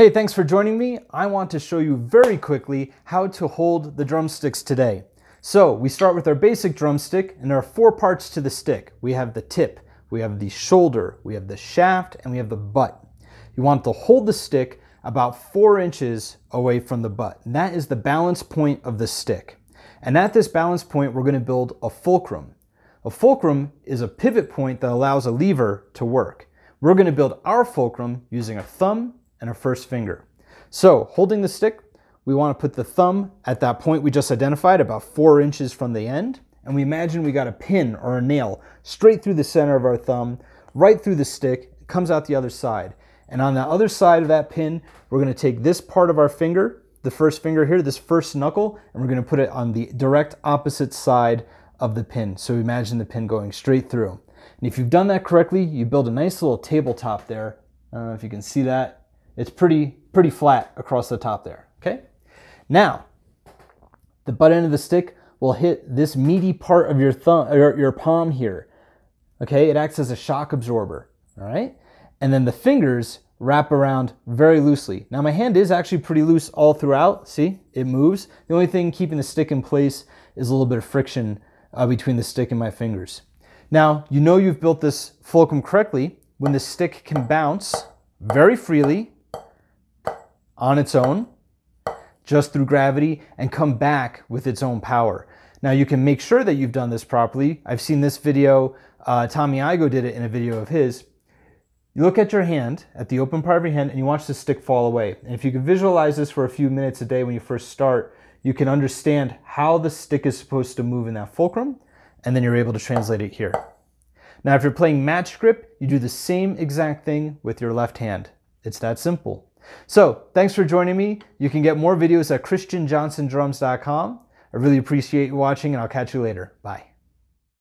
Hey, thanks for joining me. I want to show you very quickly how to hold the drumsticks today. So we start with our basic drumstick, and there are four parts to the stick. We have the tip, we have the shoulder, we have the shaft, and we have the butt. You want to hold the stick about 4 inches away from the butt. And that is the balance point of the stick. And at this balance point, we're going to build a fulcrum. A fulcrum is a pivot point that allows a lever to work. We're going to build our fulcrum using our thumb and our first finger. So holding the stick, we want to put the thumb at that point we just identified, about 4 inches from the end, and we imagine we got a pin or a nail straight through the center of our thumb, right through the stick, comes out the other side. And on the other side of that pin, we're going to take this part of our finger, the first finger here, this first knuckle, and we're going to put it on the direct opposite side of the pin. So imagine the pin going straight through. And if you've done that correctly, you build a nice little tabletop there. I don't know if you can see that. It's pretty flat across the top there, okay? Now, the butt end of the stick will hit this meaty part of your thumb or your palm here, okay? It acts as a shock absorber, all right? And then the fingers wrap around very loosely. Now, my hand is actually pretty loose all throughout. See, it moves. The only thing keeping the stick in place is a little bit of friction between the stick and my fingers. Now, you know you've built this fulcrum correctly when the stick can bounce very freely on its own, just through gravity, and come back with its own power. Now you can make sure that you've done this properly. I've seen this video, Tommy Igo did it in a video of his. You look at your hand, at the open part of your hand, and you watch the stick fall away. And if you can visualize this for a few minutes a day when you first start, you can understand how the stick is supposed to move in that fulcrum, and then you're able to translate it here. Now if you're playing match grip, you do the same exact thing with your left hand. It's that simple. So, thanks for joining me. You can get more videos at ChristianJohnsonDrums.com. I really appreciate you watching, and I'll catch you later. Bye.